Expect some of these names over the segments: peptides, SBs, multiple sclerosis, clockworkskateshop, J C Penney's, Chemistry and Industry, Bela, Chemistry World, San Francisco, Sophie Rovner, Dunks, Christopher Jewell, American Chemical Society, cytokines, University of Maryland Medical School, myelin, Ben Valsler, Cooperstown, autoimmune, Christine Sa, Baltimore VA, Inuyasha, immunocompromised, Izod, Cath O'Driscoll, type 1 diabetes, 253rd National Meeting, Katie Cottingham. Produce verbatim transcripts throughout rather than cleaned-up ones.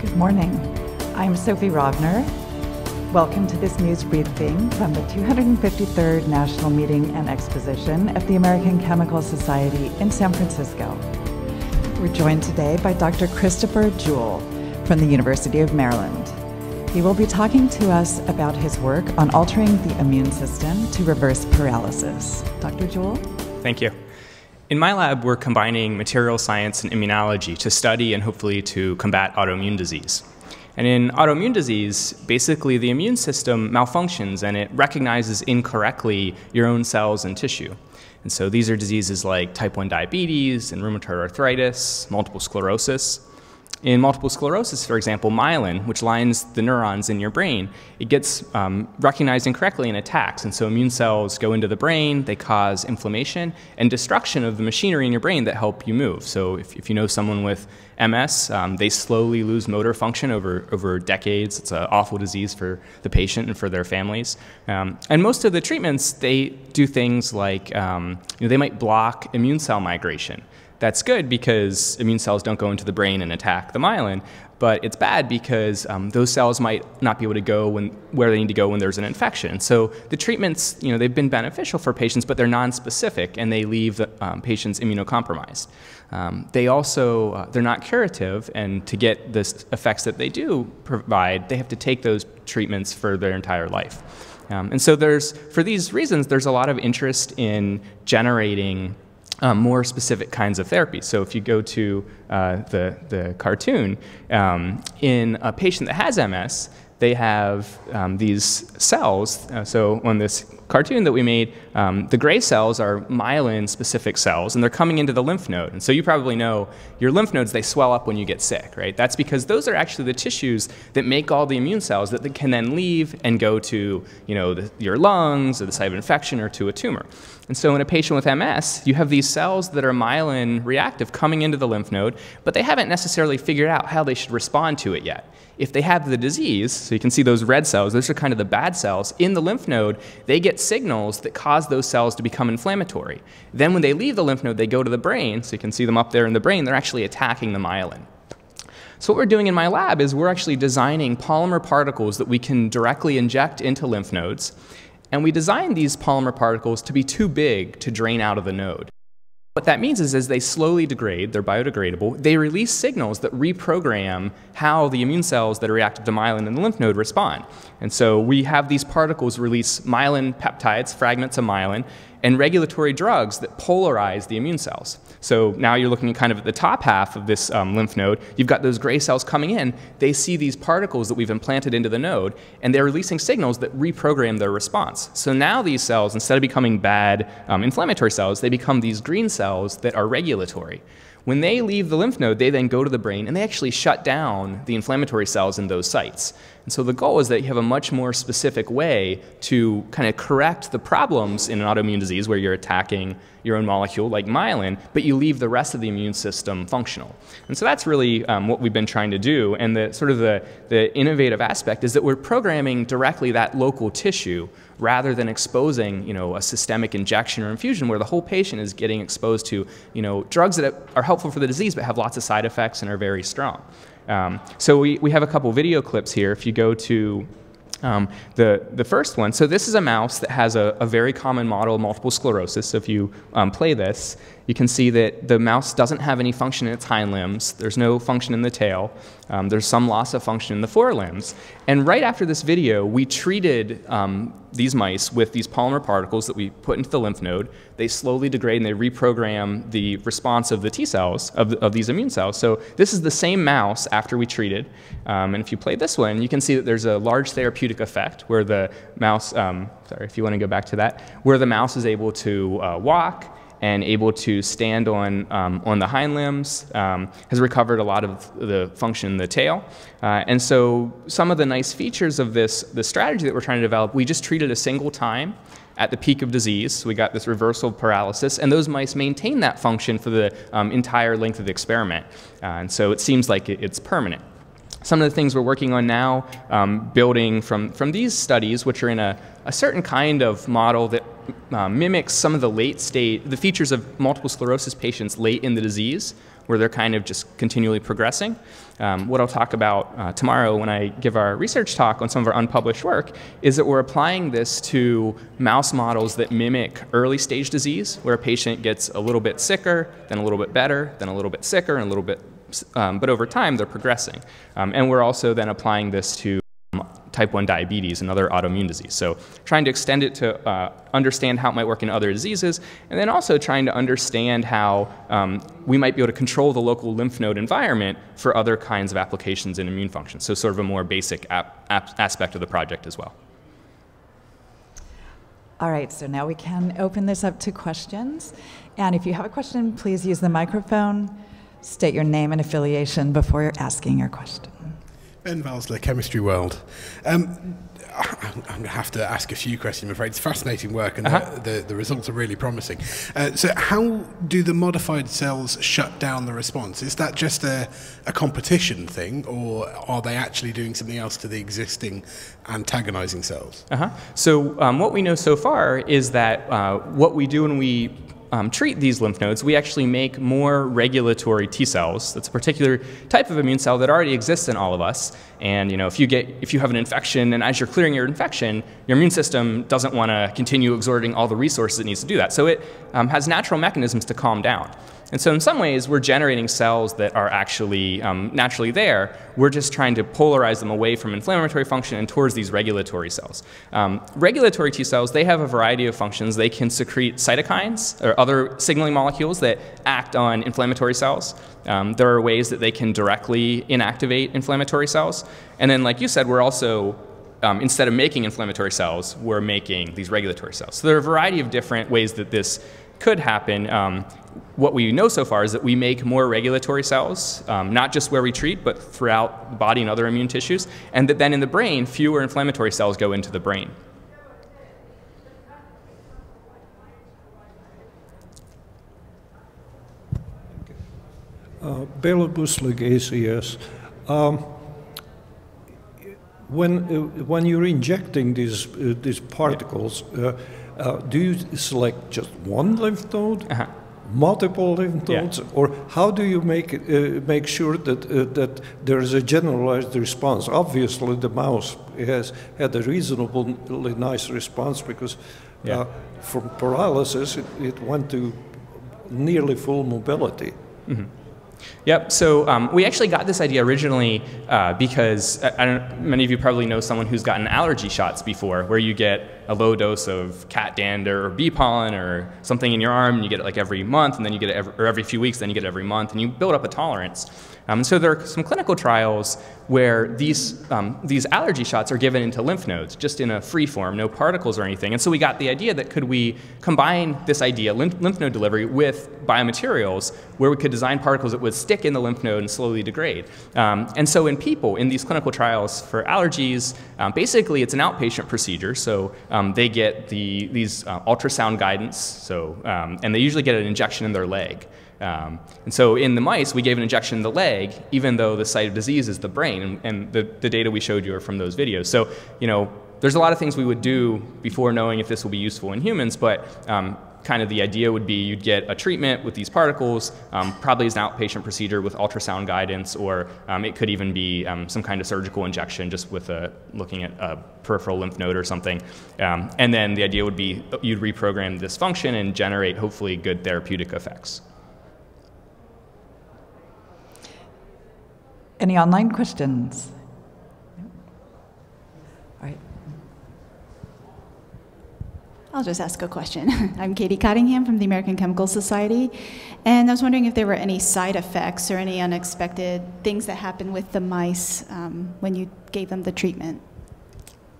Good morning. I'm Sophie Rovner. Welcome to this news briefing from the two hundred fifty-third National Meeting and Exposition at the American Chemical Society in San Francisco. We're joined today by Doctor Christopher Jewell from the University of Maryland. He will be talking to us about his work on altering the immune system to reverse paralysis. Doctor Jewell? Thank you. In my lab, we're combining material science and immunology to study and hopefully to combat autoimmune disease. And in autoimmune disease, basically the immune system malfunctions and it recognizes incorrectly your own cells and tissue. And so these are diseases like type one diabetes and rheumatoid arthritis, multiple sclerosis. In multiple sclerosis, for example, myelin, which lines the neurons in your brain, it gets um, recognized incorrectly and attacks. And so immune cells go into the brain, they cause inflammation and destruction of the machinery in your brain that help you move. So if, if you know someone with M S, um, they slowly lose motor function over, over decades. It's an awful disease for the patient and for their families. Um, and most of the treatments, they do things like, um, you know, they might block immune cell migration. That's good because immune cells don't go into the brain and attack the myelin, but it's bad because um, those cells might not be able to go when, where they need to go when there's an infection. So the treatments, you know, they've been beneficial for patients, but they're non-specific and they leave the um, patients immunocompromised. Um, they also, uh, they're not curative, and to get the effects that they do provide, they have to take those treatments for their entire life. Um, and so there's, for these reasons, there's a lot of interest in generating Um, more specific kinds of therapy. So if you go to uh, the, the cartoon, um, in a patient that has M S, they have um, these cells. Uh, so on this cartoon that we made, um, the gray cells are myelin-specific cells, and they're coming into the lymph node. And so you probably know your lymph nodes, they swell up when you get sick, right? That's because those are actually the tissues that make all the immune cells that can then leave and go to, you know, the, your lungs or the site of infection or to a tumor. And so in a patient with M S, you have these cells that are myelin-reactive coming into the lymph node, but they haven't necessarily figured out how they should respond to it yet. If they have the disease, so you can see those red cells, those are kind of the bad cells, in the lymph node, they get signals that cause those cells to become inflammatory. Then when they leave the lymph node, they go to the brain, so you can see them up there in the brain, they're actually attacking the myelin. So what we're doing in my lab is we're actually designing polymer particles that we can directly inject into lymph nodes. And we designed these polymer particles to be too big to drain out of the node. What that means is as they slowly degrade, they're biodegradable, they release signals that reprogram how the immune cells that are reactive to myelin in the lymph node respond. And so we have these particles release myelin peptides, fragments of myelin, and regulatory drugs that polarize the immune cells. So now you're looking kind of at the top half of this um, lymph node. You've got those gray cells coming in. They see these particles that we've implanted into the node, and they're releasing signals that reprogram their response. So now these cells, instead of becoming bad um, inflammatory cells, they become these green cells that are regulatory. When they leave the lymph node, they then go to the brain, and they actually shut down the inflammatory cells in those sites. And so the goal is that you have a much more specific way to kind of correct the problems in an autoimmune disease where you're attacking your own molecule, like myelin, but you leave the rest of the immune system functional. And so that's really um, what we've been trying to do. And the sort of the, the innovative aspect is that we're programming directly that local tissue rather than exposing, you know, a systemic injection or infusion where the whole patient is getting exposed to, you know, drugs that are helpful for the disease but have lots of side effects and are very strong. Um, so we, we have a couple video clips here. If you go to Um, the, the first one, so this is a mouse that has a, a very common model of multiple sclerosis. So if you um, play this, you can see that the mouse doesn't have any function in its hind limbs. There's no function in the tail. Um, there's some loss of function in the forelimbs. And right after this video, we treated um, these mice with these polymer particles that we put into the lymph node. They slowly degrade and they reprogram the response of the T cells, of, the, of these immune cells. So this is the same mouse after we treated. Um, and if you play this one, you can see that there's a large therapeutic effect where the mouse, um, sorry, if you want to go back to that, where the mouse is able to uh, walk and able to stand on, um, on the hind limbs, um, has recovered a lot of the function in the tail. Uh, and so some of the nice features of this, the strategy that we're trying to develop, we just treated a single time at the peak of disease. So we got this reversal paralysis, and those mice maintain that function for the um, entire length of the experiment. Uh, and so it seems like it, it's permanent. Some of the things we're working on now, um, building from, from these studies, which are in a, a certain kind of model that uh, mimics some of the late state, the features of multiple sclerosis patients late in the disease, where they're kind of just continually progressing. Um, what I'll talk about uh, tomorrow when I give our research talk on some of our unpublished work is that we're applying this to mouse models that mimic early stage disease, where a patient gets a little bit sicker, then a little bit better, then a little bit sicker, and a little bit Um, but over time, they're progressing. Um, and we're also then applying this to um, type one diabetes and other autoimmune disease. So trying to extend it to uh, understand how it might work in other diseases, and then also trying to understand how um, we might be able to control the local lymph node environment for other kinds of applications in immune function. So sort of a more basic ap ap aspect of the project as well. All right, so now we can open this up to questions. And if you have a question, please use the microphone. State your name and affiliation before you're asking your question. Ben Valsler, Chemistry World. Um, I'm going to have to ask a few questions, I'm afraid. It's fascinating work, and uh-huh. the, the, the results are really promising. Uh, so how do the modified cells shut down the response? Is that just a, a competition thing, or are they actually doing something else to the existing antagonizing cells? Uh-huh. So um, what we know so far is that uh, what we do when we Um, treat these lymph nodes, we actually make more regulatory T cells. That's a particular type of immune cell that already exists in all of us. And you know, if you get, if you have an infection, and as you're clearing your infection, your immune system doesn't want to continue exerting all the resources it needs to do that. So it um, has natural mechanisms to calm down. And so in some ways, we're generating cells that are actually um, naturally there. We're just trying to polarize them away from inflammatory function and towards these regulatory cells. Um, regulatory T cells, they have a variety of functions. They can secrete cytokines or other signaling molecules that act on inflammatory cells. Um, there are ways that they can directly inactivate inflammatory cells. And then, like you said, we're also Um, instead of making inflammatory cells, we're making these regulatory cells. So there are a variety of different ways that this could happen. Um, what we know so far is that we make more regulatory cells, um, not just where we treat, but throughout the body and other immune tissues, and that then in the brain, fewer inflammatory cells go into the brain. Uh, Bela, A C S. Um, When uh, when you're injecting these uh, these particles, uh, uh, do you select just one lymph node, uh-huh. multiple lymph nodes, yeah. or how do you make uh, make sure that uh, that there is a generalized response? Obviously, the mouse has had a reasonably nice response because yeah. uh, from paralysis it, it went to nearly full mobility. Mm-hmm. Yep, so um, we actually got this idea originally uh, because I, I don't, many of you probably know someone who's gotten allergy shots before, where you get a low dose of cat dander or bee pollen or something in your arm, and you get it like every month, and then you get it every, or every few weeks, then you get it every month, and you build up a tolerance. Um, so there are some clinical trials where these, um, these allergy shots are given into lymph nodes, just in a free form, no particles or anything. And so we got the idea that could we combine this idea, lymph, lymph node delivery, with biomaterials, where we could design particles that would stick in the lymph node and slowly degrade. Um, and so in people, in these clinical trials for allergies, um, basically it's an outpatient procedure. So um, they get the, these uh, ultrasound guidance, so, um, and they usually get an injection in their leg. Um, and so in the mice, we gave an injection in the leg, even though the site of disease is the brain, and, and the, the data we showed you are from those videos. So, you know, there's a lot of things we would do before knowing if this will be useful in humans, but um, kind of the idea would be you'd get a treatment with these particles, um, probably as an outpatient procedure with ultrasound guidance, or um, it could even be um, some kind of surgical injection just with a, looking at a peripheral lymph node or something. Um, and then the idea would be you'd reprogram this function and generate hopefully good therapeutic effects. Any online questions? No. All right. I'll just ask a question. I'm Katie Cottingham from the American Chemical Society, and I was wondering if there were any side effects or any unexpected things that happened with the mice um, when you gave them the treatment.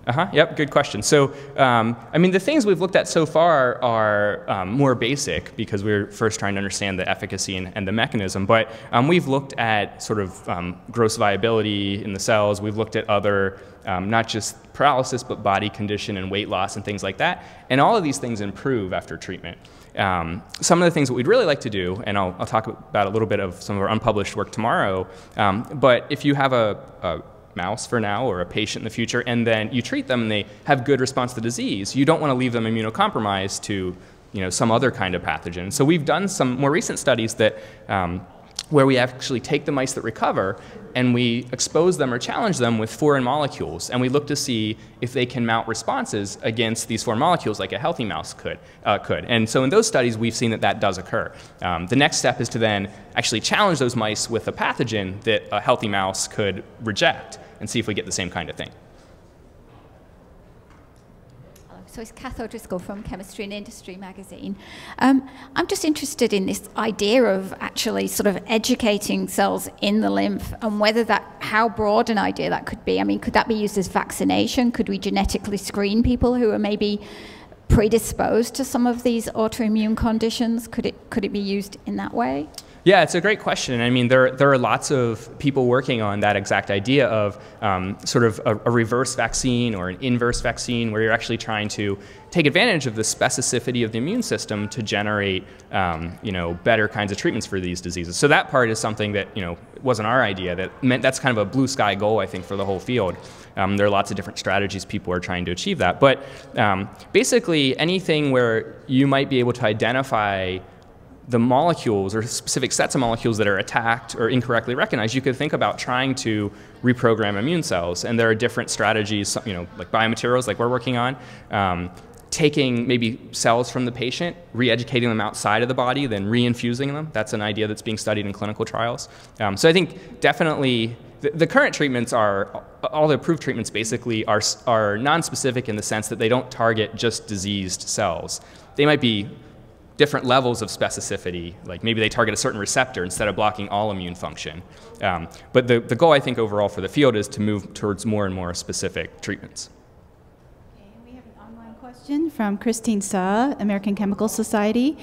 Uh-huh, yep, good question. So, um, I mean, the things we've looked at so far are um, more basic because we're first trying to understand the efficacy and, and the mechanism, but um, we've looked at sort of um, gross viability in the cells. We've looked at other, um, not just paralysis, but body condition and weight loss and things like that, and all of these things improve after treatment. Um, some of the things that we'd really like to do, and I'll, I'll talk about a little bit of some of our unpublished work tomorrow, um, but if you have a, a mouse for now or a patient in the future, and then you treat them and they have good response to the disease, you don't want to leave them immunocompromised to you know, some other kind of pathogen. So we've done some more recent studies that, um, where we actually take the mice that recover and we expose them or challenge them with foreign molecules, and we look to see if they can mount responses against these foreign molecules like a healthy mouse could. Uh, could. And so in those studies, we've seen that that does occur. Um, the next step is to then actually challenge those mice with a pathogen that a healthy mouse could reject and see if we get the same kind of thing. So it's Cath O'Driscoll from Chemistry and Industry magazine. Um, I'm just interested in this idea of actually sort of educating cells in the lymph and whether that, how broad an idea that could be. I mean, could that be used as vaccination? Could we genetically screen people who are maybe predisposed to some of these autoimmune conditions? Could it, could it be used in that way? Yeah, it's a great question. I mean, there, there are lots of people working on that exact idea of um, sort of a, a reverse vaccine or an inverse vaccine, where you're actually trying to take advantage of the specificity of the immune system to generate, um, you know, better kinds of treatments for these diseases. So that part is something that, you know, wasn't our idea. That meant that's kind of a blue sky goal, I think, for the whole field. Um, there are lots of different strategies people are trying to achieve that. But um, basically anything where you might be able to identify the molecules or specific sets of molecules that are attacked or incorrectly recognized, you could think about trying to reprogram immune cells. And there are different strategies, you know, like biomaterials, like we're working on, um, taking maybe cells from the patient, re-educating them outside of the body, then reinfusing them. That's an idea that's being studied in clinical trials. Um, so I think definitely the, the current treatments are, all the approved treatments basically are, are non-specific in the sense that they don't target just diseased cells. They might be different levels of specificity, like maybe they target a certain receptor instead of blocking all immune function. Um, but the, the goal, I think, overall for the field is to move towards more and more specific treatments. Okay, and we have an online question from Christine Sa, American Chemical Society.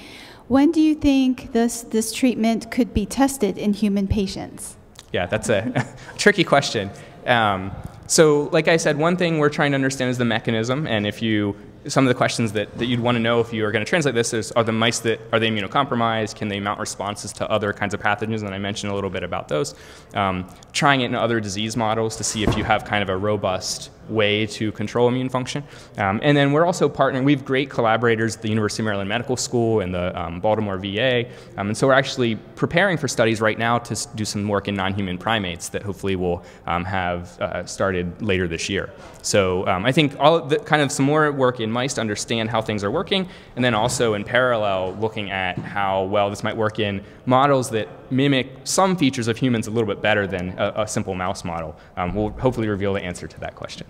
When do you think this, this treatment could be tested in human patients? Yeah, that's a tricky question. Um, so like I said, one thing we're trying to understand is the mechanism, and if you some of the questions that, that you'd want to know if you are going to translate this is, are the mice that, are they immunocompromised? Can they mount responses to other kinds of pathogens? And I mentioned a little bit about those. Um, trying it in other disease models to see if you have kind of a robust way to control immune function. Um, and then we're also partnering, we have great collaborators at the University of Maryland Medical School and the um, Baltimore V A. Um, and so we're actually preparing for studies right now to do some work in non-human primates that hopefully we'll um, have uh, started later this year. So um, I think all the, kind of some more work in mice to understand how things are working, and then also in parallel looking at how well this might work in models that mimic some features of humans a little bit better than a, a simple mouse model. Um, we'll hopefully reveal the answer to that question.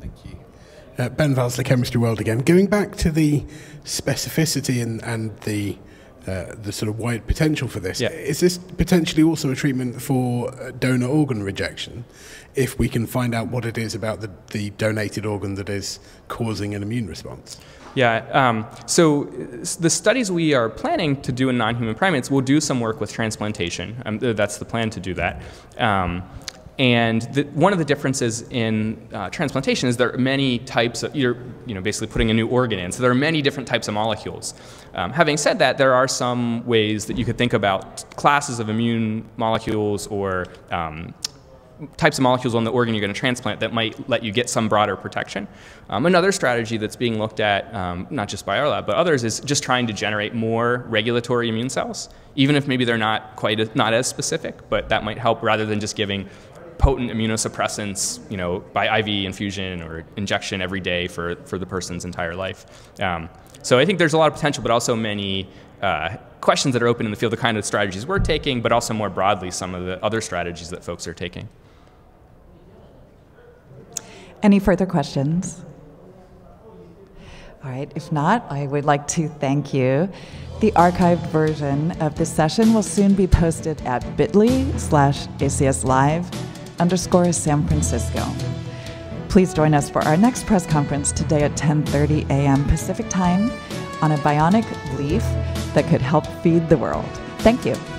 Thank you. Uh, Ben Valsler, Chemistry World again. Going back to the specificity and, and the Uh, the sort of wide potential for this. Yeah. Is this potentially also a treatment for donor organ rejection if we can find out what it is about the, the donated organ that is causing an immune response? Yeah, um, so the studies we are planning to do in non-human primates will do some work with transplantation. Um, that's the plan to do that. Um, And the, one of the differences in uh, transplantation is there are many types of, you're you know, basically putting a new organ in, so there are many different types of molecules. Um, having said that, there are some ways that you could think about classes of immune molecules or um, types of molecules on the organ you're going to transplant that might let you get some broader protection. Um, another strategy that's being looked at, um, not just by our lab, but others, is just trying to generate more regulatory immune cells, even if maybe they're not quite, a, not as specific, but that might help rather than just giving potent immunosuppressants, you know, by I V infusion or injection every day for, for the person's entire life. Um, so I think there's a lot of potential, but also many uh, questions that are open in the field, the kind of strategies we're taking, but also more broadly some of the other strategies that folks are taking. Any further questions? All right, if not, I would like to thank you. The archived version of this session will soon be posted at bit dot L Y slash A C S live underscore San Francisco. Please join us for our next press conference today at ten thirty A M Pacific time on a bionic leaf that could help feed the world. Thank you.